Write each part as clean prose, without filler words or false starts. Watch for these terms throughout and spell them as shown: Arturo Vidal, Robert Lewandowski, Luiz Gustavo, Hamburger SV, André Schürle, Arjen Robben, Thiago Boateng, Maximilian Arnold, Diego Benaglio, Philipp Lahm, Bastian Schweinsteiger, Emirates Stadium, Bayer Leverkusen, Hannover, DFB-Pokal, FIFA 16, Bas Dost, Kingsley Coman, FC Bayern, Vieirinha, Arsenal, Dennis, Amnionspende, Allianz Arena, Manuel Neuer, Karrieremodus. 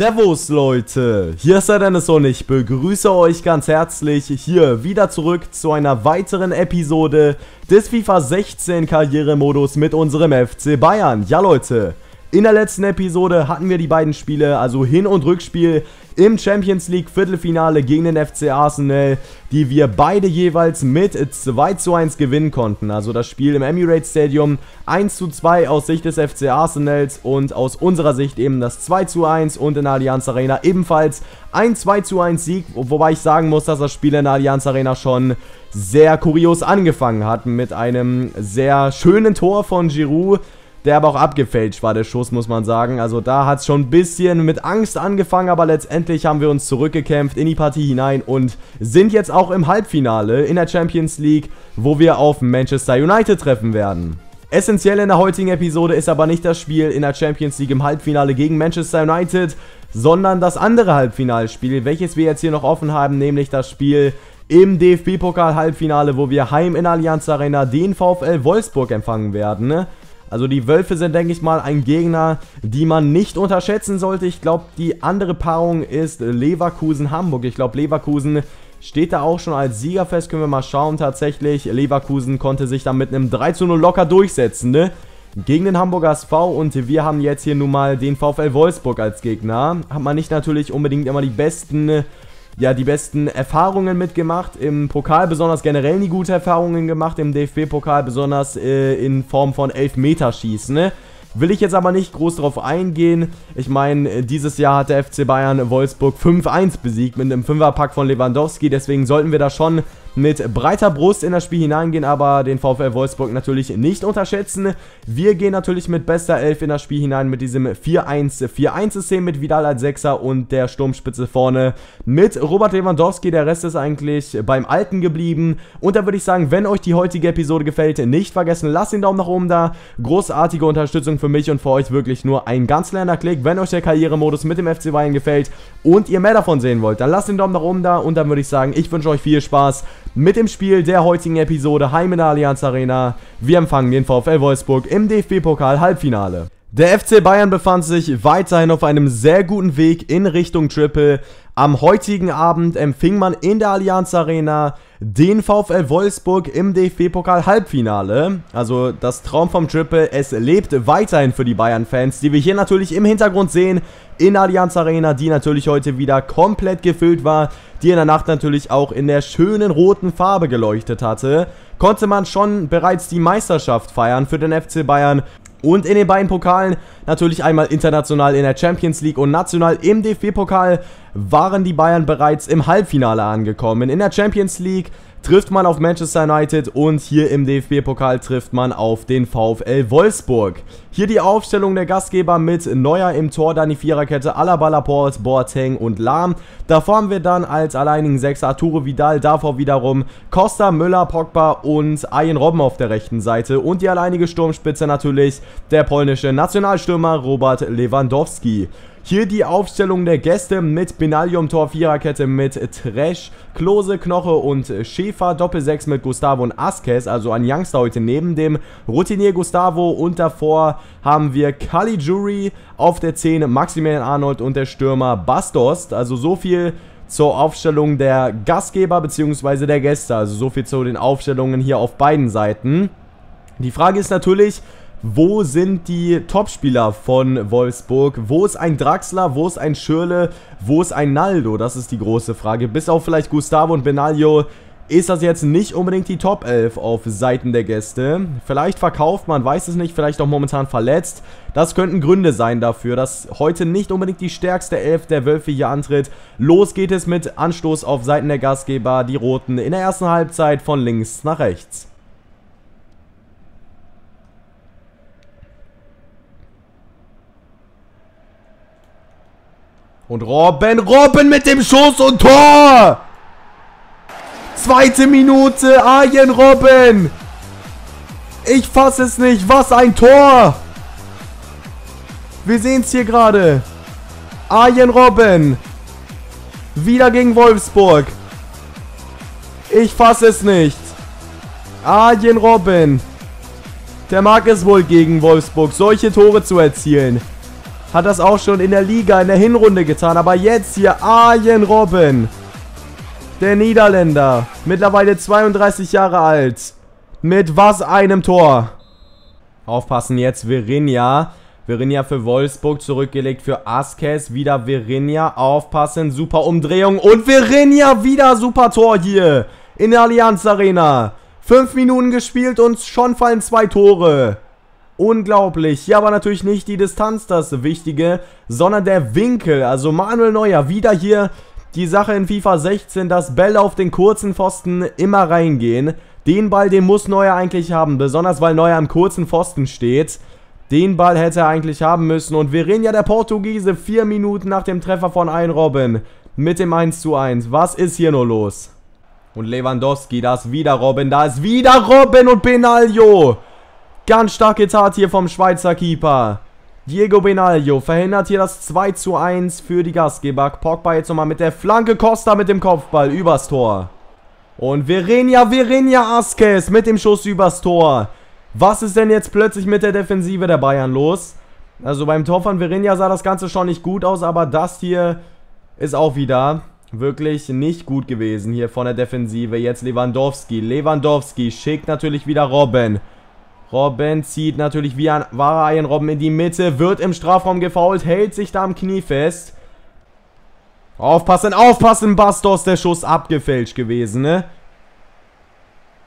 Servus Leute, hier ist der Dennis und ich begrüße euch ganz herzlich hier wieder zurück zu einer weiteren Episode des FIFA 16 Karrieremodus mit unserem FC Bayern. Ja Leute, in der letzten Episode hatten wir die beiden Spiele, also Hin- und Rückspiel im Champions League Viertelfinale gegen den FC Arsenal, die wir beide jeweils mit 2:1 gewinnen konnten. Also das Spiel im Emirates Stadium 1:2 aus Sicht des FC Arsenals und aus unserer Sicht eben das 2:1 und in der Allianz Arena ebenfalls ein 2:1 Sieg, wobei ich sagen muss, dass das Spiel in der Allianz Arena schon sehr kurios angefangen hat mit einem sehr schönen Tor von Giroud. Der aber auch abgefälscht war, der Schuss, muss man sagen. Also da hat es schon ein bisschen mit Angst angefangen, aber letztendlich haben wir uns zurückgekämpft in die Partie hinein und sind jetzt auch im Halbfinale in der Champions League, wo wir auf Manchester United treffen werden. Essentiell in der heutigen Episode ist aber nicht das Spiel in der Champions League im Halbfinale gegen Manchester United, sondern das andere Halbfinalspiel, welches wir jetzt hier noch offen haben, nämlich das Spiel im DFB-Pokal-Halbfinale, wo wir heim in Allianz Arena den VfL Wolfsburg empfangen werden. Also die Wölfe sind, denke ich mal, ein Gegner, die man nicht unterschätzen sollte. Ich glaube, die andere Paarung ist Leverkusen-Hamburg. Ich glaube, Leverkusen steht da auch schon als Sieger fest. Können wir mal schauen tatsächlich. Leverkusen konnte sich dann mit einem 3:0 locker durchsetzen, ne? Gegen den Hamburger SV und wir haben jetzt hier nun mal den VfL Wolfsburg als Gegner. Hat man nicht natürlich unbedingt immer die besten Erfahrungen mitgemacht, im Pokal besonders generell nie gute Erfahrungen gemacht, im DFB-Pokal besonders in Form von Elfmeterschießen, ne? Will ich jetzt aber nicht groß drauf eingehen. Ich meine, dieses Jahr hat der FC Bayern Wolfsburg 5:1 besiegt mit einem 5er-Pack von Lewandowski, deswegen sollten wir da schon mit breiter Brust in das Spiel hineingehen, aber den VfL Wolfsburg natürlich nicht unterschätzen. Wir gehen natürlich mit bester Elf in das Spiel hinein mit diesem 4-1-4-1-System mit Vidal als Sechser und der Sturmspitze vorne mit Robert Lewandowski. Der Rest ist eigentlich beim Alten geblieben. Und da würde ich sagen, wenn euch die heutige Episode gefällt, nicht vergessen, lasst den Daumen nach oben da. Großartige Unterstützung für mich und für euch, wirklich nur ein ganz kleiner Klick. Wenn euch der Karrieremodus mit dem FC Bayern gefällt und ihr mehr davon sehen wollt, dann lasst den Daumen nach oben da und dann würde ich sagen, ich wünsche euch viel Spaß mit dem Spiel der heutigen Episode heim in der Allianz Arena. Wir empfangen den VfL Wolfsburg im DFB-Pokal-Halbfinale. Der FC Bayern befand sich weiterhin auf einem sehr guten Weg in Richtung Triple. Am heutigen Abend empfing man in der Allianz Arena den VfL Wolfsburg im DFB-Pokal-Halbfinale. Also das Traum vom Triple, es lebt weiterhin für die Bayern-Fans, die wir hier natürlich im Hintergrund sehen, in Allianz Arena, die natürlich heute wieder komplett gefüllt war, die in der Nacht natürlich auch in der schönen roten Farbe geleuchtet hatte. Konnte man schon bereits die Meisterschaft feiern für den FC Bayern. Und in den beiden Pokalen, natürlich einmal international in der Champions League und national im DFB-Pokal, waren die Bayern bereits im Halbfinale angekommen. In der Champions League trifft man auf Manchester United und hier im DFB-Pokal trifft man auf den VfL Wolfsburg. Hier die Aufstellung der Gastgeber mit Neuer im Tor, dann die Viererkette Alaba, Laporte, Boateng und Lahm. Davor haben wir dann als alleinigen Sechser Arturo Vidal, davor wiederum Costa, Müller, Pogba und Arjen Robben auf der rechten Seite. Und die alleinige Sturmspitze natürlich der polnische Nationalstürmer Robert Lewandowski. Hier die Aufstellung der Gäste mit Benaglio im Tor, Viererkette mit Tresch, Klose, Knoche und Schäfer, Doppel-6 mit Gustavo und Asquez, also ein Youngster heute neben dem Routinier Gustavo, und davor haben wir Caligiuri auf der 10, Maximilian Arnold und der Stürmer Bas Dost. Also so viel zur Aufstellung der Gastgeber bzw. der Gäste, also so viel zu den Aufstellungen hier auf beiden Seiten. Die Frage ist natürlich, wo sind die Topspieler von Wolfsburg? Wo ist ein Draxler? Wo ist ein Schürle? Wo ist ein Naldo? Das ist die große Frage. Bis auf vielleicht Gustavo und Benaglio ist das jetzt nicht unbedingt die Top 11 auf Seiten der Gäste. Vielleicht verkauft, man weiß es nicht, vielleicht auch momentan verletzt. Das könnten Gründe sein dafür, dass heute nicht unbedingt die stärkste Elf der Wölfe hier antritt. Los geht es mit Anstoß auf Seiten der Gastgeber, die Roten, in der ersten Halbzeit von links nach rechts. Und Robben mit dem Schuss und Tor! Zweite Minute, Arjen Robben! Ich fasse es nicht, was ein Tor! Wir sehen es hier gerade. Arjen Robben. Wieder gegen Wolfsburg. Ich fasse es nicht. Arjen Robben. Der mag es wohl, gegen Wolfsburg solche Tore zu erzielen. Hat das auch schon in der Liga, in der Hinrunde getan. Aber jetzt hier Arjen Robben. Der Niederländer. Mittlerweile 32 Jahre alt. Mit was einem Tor. Aufpassen jetzt, Vieirinha. Vieirinha für Wolfsburg, zurückgelegt für Askes. Wieder Vieirinha, aufpassen, super Umdrehung. Und Vieirinha wieder, super Tor hier in der Allianz Arena. 5 Minuten gespielt und schon fallen 2 Tore. Unglaublich. Ja, aber natürlich nicht die Distanz das Wichtige, sondern der Winkel. Also Manuel Neuer wieder hier. Die Sache in FIFA 16, dass Bälle auf den kurzen Pfosten immer reingehen. Den Ball, den muss Neuer eigentlich haben, besonders weil Neuer am kurzen Pfosten steht. Den Ball hätte er eigentlich haben müssen. Und Vieirinha, der Portugiese, 4 Minuten nach dem Treffer von Arjen Robben mit dem 1:1. Was ist hier nur los? Und Lewandowski, da ist wieder Robben, und Benaglio. Ganz starke Tat hier vom Schweizer Keeper. Diego Benaglio verhindert hier das 2:1 für die Gastgeber. Pogba jetzt nochmal mit der Flanke, Costa mit dem Kopfball übers Tor. Und Vieirinha Askes mit dem Schuss übers Tor. Was ist denn jetzt plötzlich mit der Defensive der Bayern los? Also beim Tor von Vieirinha sah das Ganze schon nicht gut aus, aber das hier ist auch wieder wirklich nicht gut gewesen hier von der Defensive. Jetzt Lewandowski. Lewandowski schickt natürlich wieder Robben. Robben zieht natürlich wie ein wahrer Arjen Robben in die Mitte, wird im Strafraum gefoult, hält sich da am Knie fest. Aufpassen, aufpassen, Bas Dost, der Schuss abgefälscht gewesen, ne?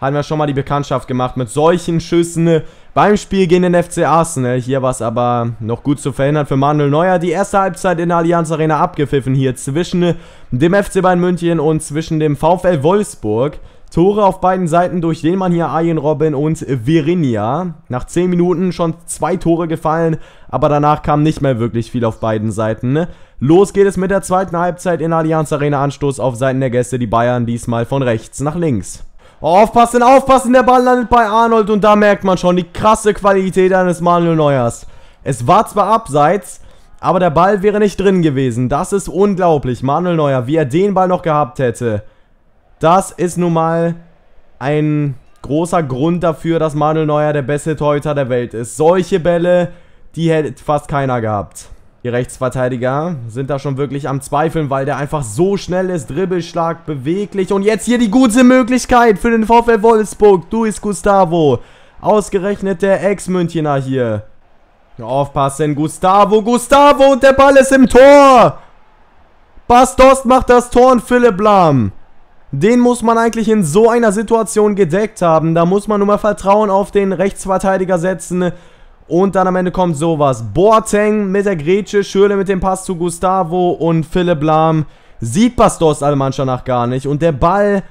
Haben wir schon mal die Bekanntschaft gemacht mit solchen Schüssen beim Spiel gegen den FC Arsenal. Hier war es aber noch gut zu verhindern für Manuel Neuer. Die erste Halbzeit in der Allianz Arena abgepfiffen hier zwischen dem FC Bayern München und zwischen dem VfL Wolfsburg. Tore auf beiden Seiten durch den Mann hier, Arjen Robben und Vieirinha. Nach 10 Minuten schon 2 Tore gefallen, aber danach kam nicht mehr wirklich viel auf beiden Seiten. Los geht es mit der zweiten Halbzeit in der Allianz Arena. Anstoß auf Seiten der Gäste, die Bayern diesmal von rechts nach links. Aufpassen, aufpassen, der Ball landet bei Arnold und da merkt man schon die krasse Qualität eines Manuel Neuers. Es war zwar abseits, aber der Ball wäre nicht drin gewesen. Das ist unglaublich, Manuel Neuer, wie er den Ball noch gehabt hätte. Das ist nun mal ein großer Grund dafür, dass Manuel Neuer der beste Torhüter der Welt ist. Solche Bälle, die hätte fast keiner gehabt. Die Rechtsverteidiger sind da schon wirklich am Zweifeln, weil der einfach so schnell ist. Dribbelschlag, beweglich. Und jetzt hier die gute Möglichkeit für den VfL Wolfsburg. Luiz Gustavo. Ausgerechnet der Ex-Münchner hier. Aufpassen, Gustavo. Gustavo und der Ball ist im Tor. Bas Dost macht das Tor und Philipp Lahm. Den muss man eigentlich in so einer Situation gedeckt haben. Da muss man nur mal Vertrauen auf den Rechtsverteidiger setzen. Und dann am Ende kommt sowas. Boateng mit der Grätsche, Schürle mit dem Pass zu Gustavo und Philipp Lahm. Sieht Bas Dost Allmann danach gar nicht. Und der Ball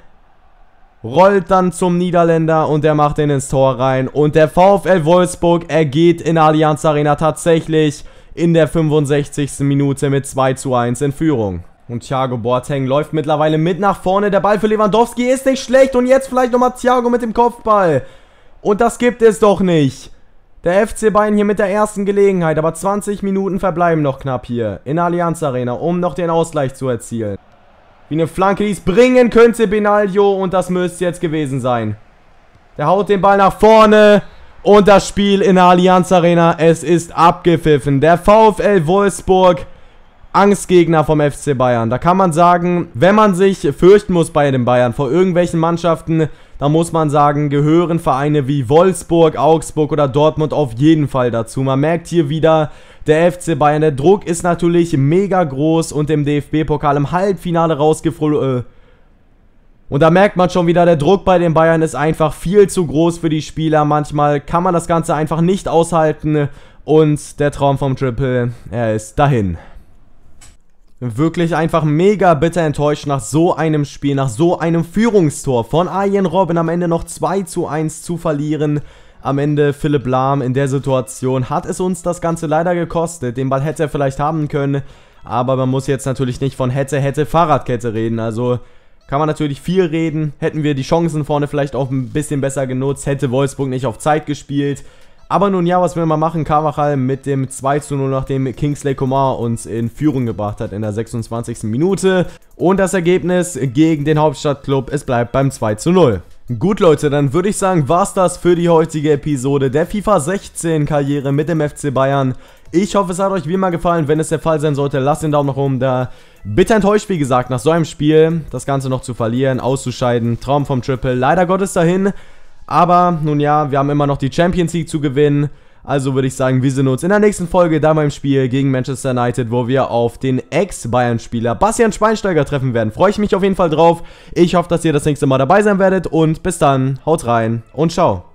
rollt dann zum Niederländer und der macht den ins Tor rein. Und der VfL Wolfsburg ergeht in der Allianz Arena tatsächlich in der 65. Minute mit 2:1 in Führung. Und Thiago Boateng läuft mittlerweile mit nach vorne. Der Ball für Lewandowski ist nicht schlecht. Und jetzt vielleicht nochmal Thiago mit dem Kopfball. Und das gibt es doch nicht. Der FC Bayern hier mit der ersten Gelegenheit. Aber 20 Minuten verbleiben noch knapp hier in der Allianz Arena, um noch den Ausgleich zu erzielen. Wie eine Flanke, die es bringen könnte, Benaglio. Und das müsste jetzt gewesen sein. Der haut den Ball nach vorne. Und das Spiel in der Allianz Arena. Es ist abgepfiffen. Der VfL Wolfsburg. Angstgegner vom FC Bayern. Da kann man sagen, wenn man sich fürchten muss bei den Bayern vor irgendwelchen Mannschaften, dann muss man sagen, gehören Vereine wie Wolfsburg, Augsburg oder Dortmund auf jeden Fall dazu. Man merkt hier wieder, der FC Bayern, der Druck ist natürlich mega groß und im DFB-Pokal im Halbfinale rausgeflogen. Und da merkt man schon wieder, der Druck bei den Bayern ist einfach viel zu groß für die Spieler. Manchmal kann man das Ganze einfach nicht aushalten und der Traum vom Triple, er ist dahin. Wirklich einfach mega bitter enttäuscht nach so einem Spiel, nach so einem Führungstor von Arjen Robben. Am Ende noch 2:1 zu verlieren. Am Ende Philipp Lahm in der Situation. Hat es uns das Ganze leider gekostet. Den Ball hätte er vielleicht haben können. Aber man muss jetzt natürlich nicht von hätte, hätte, Fahrradkette reden. Also kann man natürlich viel reden. Hätten wir die Chancen vorne vielleicht auch ein bisschen besser genutzt. Hätte Wolfsburg nicht auf Zeit gespielt. Aber nun ja, was will man machen? Carvajal mit dem 2:0, nachdem Kingsley Coman uns in Führung gebracht hat in der 26. Minute. Und das Ergebnis gegen den Hauptstadtklub, es bleibt beim 2:0. Gut Leute, dann würde ich sagen, war's das für die heutige Episode der FIFA 16 Karriere mit dem FC Bayern. Ich hoffe, es hat euch wie immer gefallen. Wenn es der Fall sein sollte, lasst den Daumen nach oben da. Bitter enttäuscht, wie gesagt, nach so einem Spiel das Ganze noch zu verlieren, auszuscheiden. Traum vom Triple, leider Gottes dahin. Aber nun ja, wir haben immer noch die Champions League zu gewinnen. Also würde ich sagen, wir sehen uns in der nächsten Folge da beim Spiel gegen Manchester United, wo wir auf den Ex-Bayern-Spieler Bastian Schweinsteiger treffen werden. Freue ich mich auf jeden Fall drauf. Ich hoffe, dass ihr das nächste Mal dabei sein werdet und bis dann, haut rein und ciao.